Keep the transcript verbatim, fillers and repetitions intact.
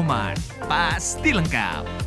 Noman, pasti lengkap.